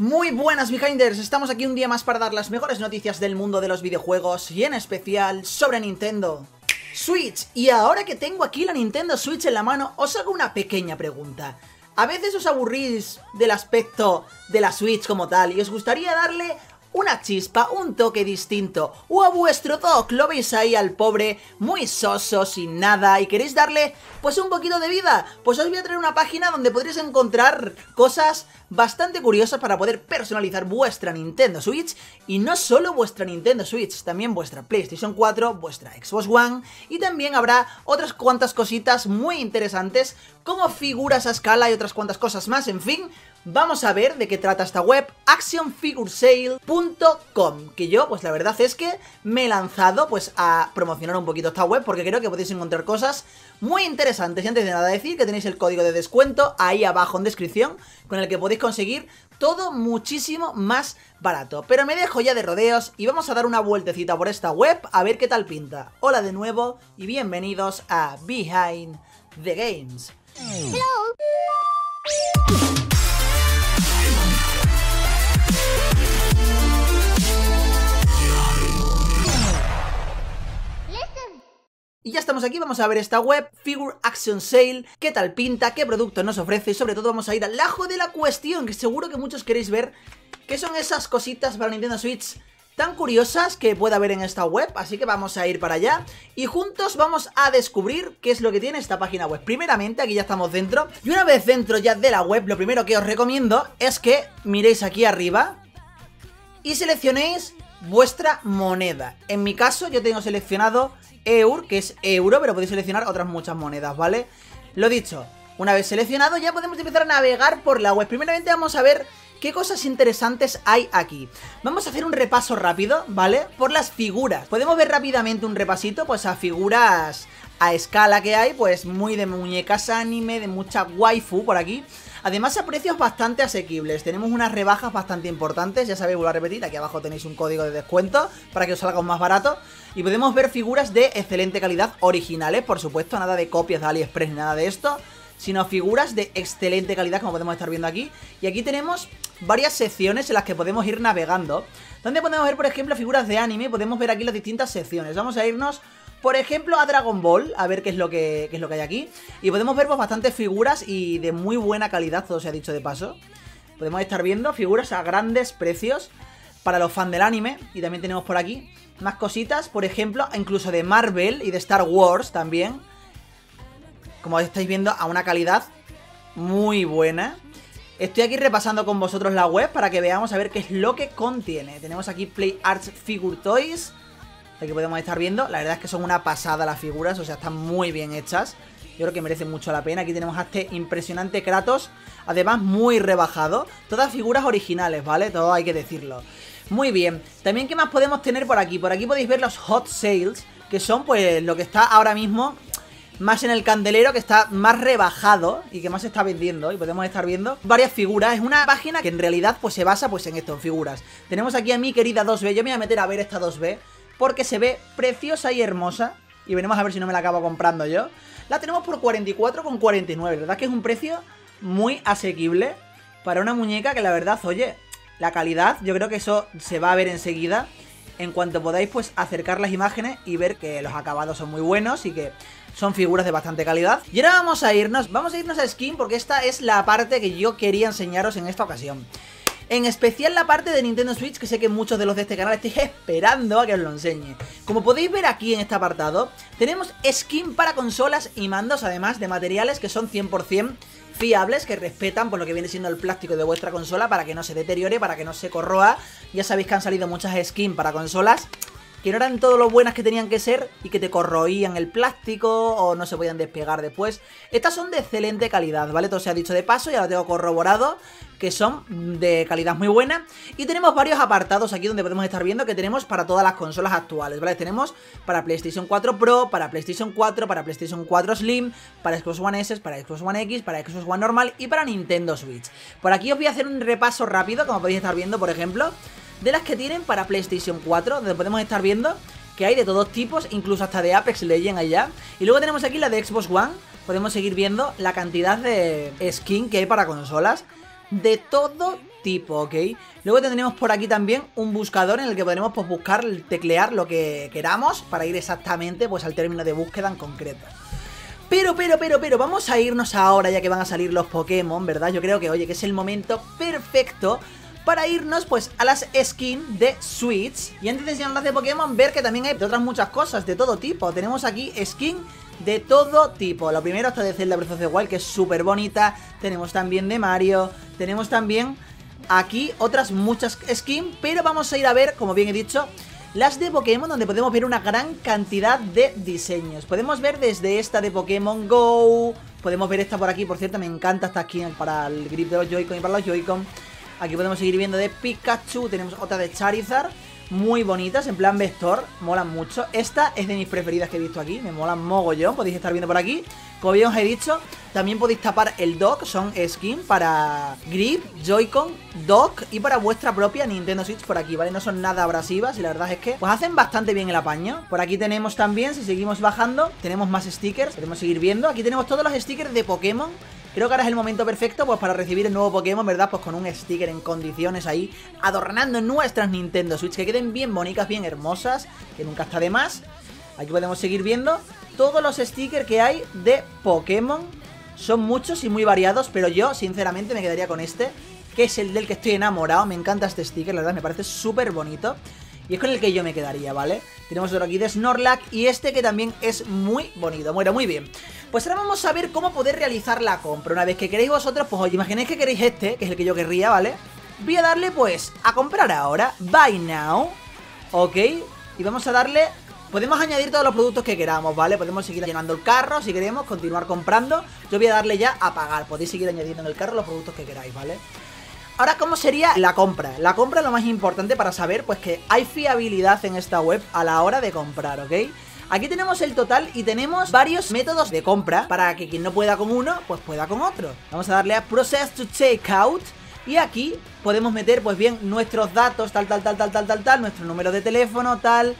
Muy buenas, Behinders, estamos aquí un día más para dar las mejores noticias del mundo de los videojuegos y en especial sobre Nintendo Switch. Y ahora que tengo aquí la Nintendo Switch en la mano, os hago una pequeña pregunta. A veces os aburrís del aspecto de la Switch como tal y os gustaría darle una chispa, un toque distinto, o a vuestro dock lo veis ahí al pobre, muy soso, sin nada, y queréis darle pues un poquito de vida. Pues os voy a traer una página donde podréis encontrar cosas bastante curiosas para poder personalizar vuestra Nintendo Switch. Y no solo vuestra Nintendo Switch, también vuestra PlayStation 4, vuestra Xbox One, y también habrá otras cuantas cositas muy interesantes como figuras a escala y otras cuantas cosas más. En fin, vamos a ver de qué trata esta web, ActionFigureSale.com, que yo, pues la verdad es que me he lanzado pues a promocionar un poquito esta web porque creo que podéis encontrar cosas muy interesantes. Y antes de nada decir que tenéis el código de descuento ahí abajo en descripción, con el que podéis conseguir todo muchísimo más barato. Pero me dejo ya de rodeos y vamos a dar una vueltecita por esta web a ver qué tal pinta. Hola de nuevo y bienvenidos a Behind the Games. Hello. Y ya estamos aquí, vamos a ver esta web, Figure Action Sale, qué tal pinta, qué producto nos ofrece y sobre todo vamos a ir al ajo de la cuestión, que seguro que muchos queréis ver qué son esas cositas para Nintendo Switch tan curiosas que puede haber en esta web, así que vamos a ir para allá y juntos vamos a descubrir qué es lo que tiene esta página web. Primeramente, aquí ya estamos dentro y una vez dentro ya de la web, lo primero que os recomiendo es que miréis aquí arriba y seleccionéis vuestra moneda. En mi caso yo tengo seleccionado EUR, que es euro, pero podéis seleccionar otras muchas monedas, ¿vale? Lo dicho, una vez seleccionado ya podemos empezar a navegar por la web. Primeramente vamos a ver qué cosas interesantes hay aquí. Vamos a hacer un repaso rápido, ¿vale? Por las figuras. Podemos ver rápidamente un repasito pues a figuras a escala que hay, pues muy de muñecas anime, de mucha waifu por aquí. Además a precios bastante asequibles, tenemos unas rebajas bastante importantes, ya sabéis, vuelvo a repetir, aquí abajo tenéis un código de descuento para que os salga más barato. Y podemos ver figuras de excelente calidad, originales, por supuesto, nada de copias de AliExpress ni nada de esto, sino figuras de excelente calidad como podemos estar viendo aquí. Y aquí tenemos varias secciones en las que podemos ir navegando, donde podemos ver por ejemplo figuras de anime, podemos ver aquí las distintas secciones. Vamos a irnos por ejemplo a Dragon Ball, a ver qué es lo que hay aquí. Y podemos ver pues bastantes figuras y de muy buena calidad, todo se ha dicho de paso. Podemos estar viendo figuras a grandes precios para los fans del anime. Y también tenemos por aquí más cositas, por ejemplo, incluso de Marvel y de Star Wars también, como estáis viendo, a una calidad muy buena. Estoy aquí repasando con vosotros la web para que veamos a ver qué es lo que contiene. Tenemos aquí Play Arts Figure Toys, que podemos estar viendo. La verdad es que son una pasada las figuras, o sea, están muy bien hechas. Yo creo que merece mucho la pena. Aquí tenemos a este impresionante Kratos, además muy rebajado. Todas figuras originales, ¿vale? Todo hay que decirlo. Muy bien. También, ¿qué más podemos tener por aquí? Por aquí podéis ver los Hot Sales, que son pues lo que está ahora mismo más en el candelero, que está más rebajado y que más se está vendiendo. Y podemos estar viendo varias figuras. Es una página que en realidad pues se basa pues en esto, en figuras. Tenemos aquí a mi querida 2B. Yo me voy a meter a ver esta 2B porque se ve preciosa y hermosa. Y veremos a ver si no me la acabo comprando yo. La tenemos por 44,49. La verdad es que es un precio muy asequible para una muñeca que la verdad, oye, la calidad, yo creo que eso se va a ver enseguida. En cuanto podáis pues acercar las imágenes y ver que los acabados son muy buenos y que son figuras de bastante calidad. Y ahora vamos a irnos a skin, porque esta es la parte que yo quería enseñaros en esta ocasión. En especial la parte de Nintendo Switch, que sé que muchos de los de este canal estáis esperando a que os lo enseñe. Como podéis ver aquí en este apartado, tenemos skin para consolas y mandos, además de materiales que son 100% fiables, que respetan por lo que viene siendo el plástico de vuestra consola para que no se deteriore, para que no se corroa. Ya sabéis que han salido muchas skins para consolas que no eran todo lo buenas que tenían que ser y que te corroían el plástico o no se podían despegar después. Estas son de excelente calidad, ¿vale? Todo se ha dicho de paso, ya lo tengo corroborado, que son de calidad muy buena. Y tenemos varios apartados aquí donde podemos estar viendo que tenemos para todas las consolas actuales, ¿vale? Tenemos para PlayStation 4 Pro, para PlayStation 4, para PlayStation 4 Slim, para Xbox One S, para Xbox One X, para Xbox One normal y para Nintendo Switch. Por aquí os voy a hacer un repaso rápido, como podéis estar viendo, por ejemplo, de las que tienen para PlayStation 4, donde podemos estar viendo que hay de todos tipos, incluso hasta de Apex Legends allá. Y luego tenemos aquí la de Xbox One, podemos seguir viendo la cantidad de skin que hay para consolas, de todo tipo, ¿ok? Luego tendremos por aquí también un buscador en el que podremos pues, buscar, teclear lo que queramos para ir exactamente pues al término de búsqueda en concreto. Pero, vamos a irnos ahora ya que van a salir los Pokémon, ¿verdad? Yo creo que, oye, que es el momento perfecto para irnos pues a las skins de Switch. Y antes de enseñarnos las de Pokémon, ver que también hay otras muchas cosas de todo tipo. Tenemos aquí skin de todo tipo. Lo primero está de Zelda Breath of the Wild, que es súper bonita. Tenemos también de Mario. Tenemos también aquí otras muchas skins. Pero vamos a ir a ver, como bien he dicho, las de Pokémon, donde podemos ver una gran cantidad de diseños. Podemos ver desde esta de Pokémon GO. Podemos ver esta por aquí. Por cierto, me encanta esta skin para el grip de los Joy-Con y para los Joy-Con. Aquí podemos seguir viendo de Pikachu. Tenemos otra de Charizard. Muy bonitas, en plan vector, molan mucho. Esta es de mis preferidas que he visto aquí, me molan mogollón, podéis estar viendo por aquí. Como bien os he dicho, también podéis tapar el dock, son skins para grip, Joy-Con, dock y para vuestra propia Nintendo Switch por aquí, ¿vale? No son nada abrasivas y la verdad es que pues hacen bastante bien el apaño. Por aquí tenemos también, si seguimos bajando, tenemos más stickers, podemos seguir viendo. Aquí tenemos todos los stickers de Pokémon. Creo que ahora es el momento perfecto pues para recibir el nuevo Pokémon, ¿verdad? Pues con un sticker en condiciones ahí, adornando nuestras Nintendo Switch, que queden bien bonitas, bien hermosas, que nunca está de más. Aquí podemos seguir viendo todos los stickers que hay de Pokémon. Son muchos y muy variados, pero yo, sinceramente, me quedaría con este, que es el del que estoy enamorado. Me encanta este sticker, la verdad, me parece súper bonito. Y es con el que yo me quedaría, ¿vale? Tenemos otro aquí de Snorlax y este que también es muy bonito. Bueno, muy bien. Pues ahora vamos a ver cómo poder realizar la compra. Una vez que queréis vosotros, pues os imagináis que queréis este, que es el que yo querría, ¿vale? Voy a darle, pues, a comprar ahora. Buy now. ¿Ok? Y vamos a darle... Podemos añadir todos los productos que queramos, ¿vale? Podemos seguir llenando el carro si queremos, continuar comprando. Yo voy a darle ya a pagar. Podéis seguir añadiendo en el carro los productos que queráis, ¿vale? Ahora, ¿cómo sería la compra? La compra es lo más importante para saber pues que hay fiabilidad en esta web a la hora de comprar, ¿ok? Aquí tenemos el total y tenemos varios métodos de compra para que quien no pueda con uno, pues pueda con otro. Vamos a darle a Process to Checkout y aquí podemos meter pues bien nuestros datos, tal, nuestro número de teléfono, tal...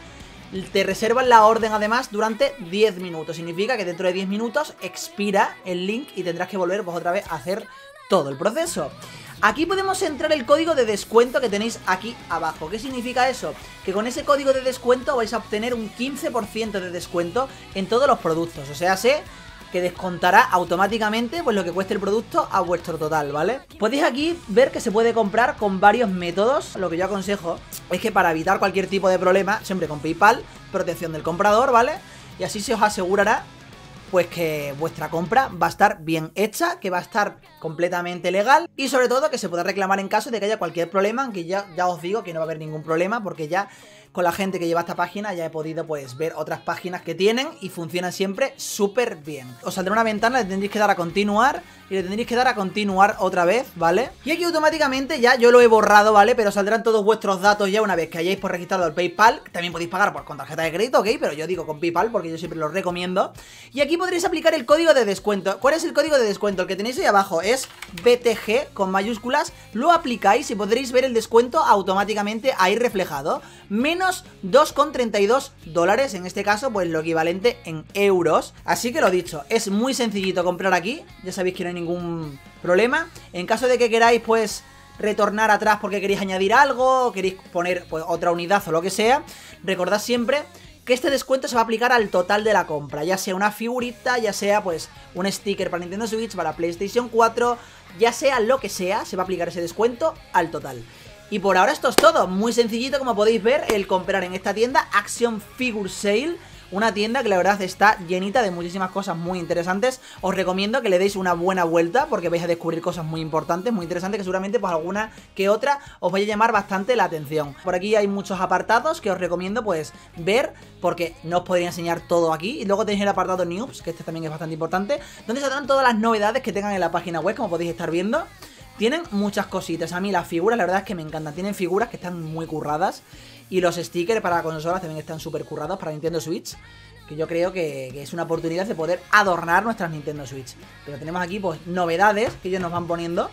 Te reservan la orden además durante 10 minutos. Significa que dentro de 10 minutos expira el link y tendrás que volver pues otra vez a hacer todo el proceso. Aquí podemos entrar el código de descuento que tenéis aquí abajo. ¿Qué significa eso? Que con ese código de descuento vais a obtener un 15% de descuento en todos los productos. O sea, sé que descontará automáticamente pues lo que cueste el producto a vuestro total, ¿vale? Podéis aquí ver que se puede comprar con varios métodos. Lo que yo aconsejo es que para evitar cualquier tipo de problema, siempre con PayPal, protección del comprador, ¿vale? Y así se os asegurará pues que vuestra compra va a estar bien hecha, que va a estar completamente legal y sobre todo que se pueda reclamar en caso de que haya cualquier problema, aunque ya os digo que no va a haber ningún problema porque ya con la gente que lleva esta página ya he podido pues ver otras páginas que tienen y funcionan siempre súper bien. Os saldrá una ventana, le tendréis que dar a continuar y le tendréis que dar a continuar otra vez, ¿vale? Y aquí automáticamente ya yo lo he borrado, ¿vale? Pero saldrán todos vuestros datos ya una vez que hayáis por registrado el PayPal. También podéis pagar por con tarjeta de crédito, ¿ok? Pero yo digo con PayPal porque yo siempre lo recomiendo. Y aquí podréis aplicar el código de descuento. ¿Cuál es el código de descuento? El que tenéis ahí abajo es BTG con mayúsculas. Lo aplicáis y podréis ver el descuento automáticamente ahí reflejado. Menos 2,32 dólares, en este caso pues lo equivalente en euros. Así que lo dicho, es muy sencillito comprar aquí. Ya sabéis que no hay ningún problema. En caso de que queráis pues retornar atrás porque queréis añadir algo, queréis poner pues otra unidad o lo que sea, recordad siempre que este descuento se va a aplicar al total de la compra, ya sea una figurita, ya sea pues un sticker para Nintendo Switch, para PlayStation 4, ya sea lo que sea, se va a aplicar ese descuento al total. Y por ahora esto es todo, muy sencillito como podéis ver el comprar en esta tienda ActionFigureSale, una tienda que la verdad está llenita de muchísimas cosas muy interesantes. Os recomiendo que le deis una buena vuelta porque vais a descubrir cosas muy importantes, muy interesantes, que seguramente pues alguna que otra os vaya a llamar bastante la atención. Por aquí hay muchos apartados que os recomiendo pues ver porque no os podría enseñar todo aquí. Y luego tenéis el apartado News, que este también es bastante importante, donde saldrán todas las novedades que tengan en la página web, como podéis estar viendo. Tienen muchas cositas, a mí las figuras la verdad es que me encantan, tienen figuras que están muy curradas y los stickers para consolas también están súper currados para Nintendo Switch, que yo creo que es una oportunidad de poder adornar nuestras Nintendo Switch. Pero tenemos aquí pues novedades que ellos nos van poniendo,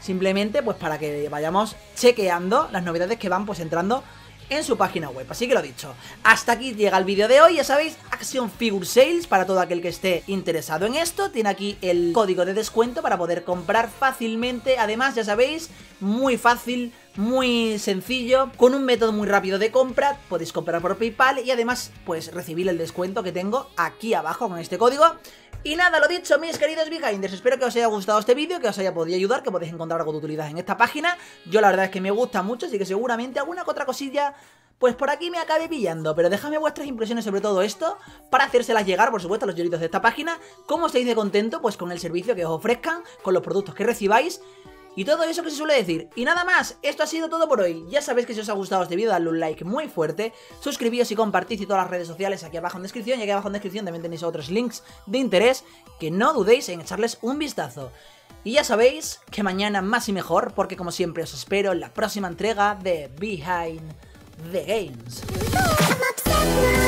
simplemente pues para que vayamos chequeando las novedades que van pues entrando en su página web. Así que lo dicho, hasta aquí llega el vídeo de hoy. Ya sabéis, ActionFigureSale para todo aquel que esté interesado en esto. Tiene aquí el código de descuento para poder comprar fácilmente. Además, ya sabéis, muy fácil, muy sencillo, con un método muy rápido de compra. Podéis comprar por PayPal y además pues recibir el descuento que tengo aquí abajo con este código. Y nada, lo dicho, mis queridos Behinders, espero que os haya gustado este vídeo, que os haya podido ayudar, que podéis encontrar algo de utilidad en esta página. Yo la verdad es que me gusta mucho, así que seguramente alguna que otra cosilla pues por aquí me acabe pillando. Pero dejadme vuestras impresiones sobre todo esto para hacérselas llegar, por supuesto, a los lloritos de esta página. ¿Cómo estáis de contento? Pues con el servicio que os ofrezcan, con los productos que recibáis y todo eso que se suele decir. Y nada más, esto ha sido todo por hoy. Ya sabéis que si os ha gustado este vídeo, dadle un like muy fuerte, suscribíos y compartid y todas las redes sociales aquí abajo en descripción. Y aquí abajo en descripción también tenéis otros links de interés que no dudéis en echarles un vistazo. Y ya sabéis que mañana más y mejor, porque como siempre os espero en la próxima entrega de Behind the Games.